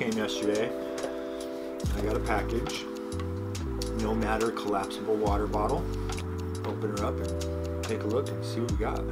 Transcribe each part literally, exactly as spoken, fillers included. came yesterday. I got a package. Nomader collapsible water bottle. Open her up and take a look and see what we got.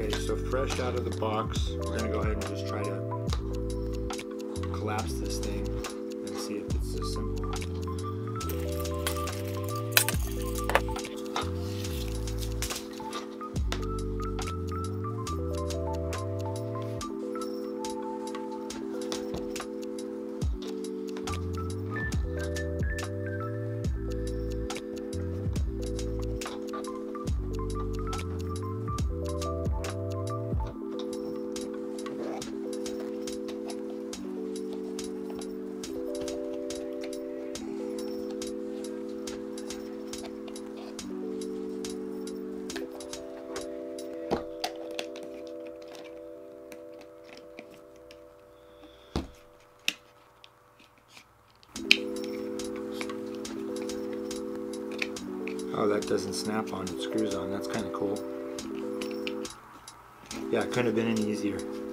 Okay, so fresh out of the box, we're gonna go ahead and just try to collapse this thing and see if it's just simple. Oh, that doesn't snap on, it screws on. That's kind of cool. Yeah, it couldn't have been any easier.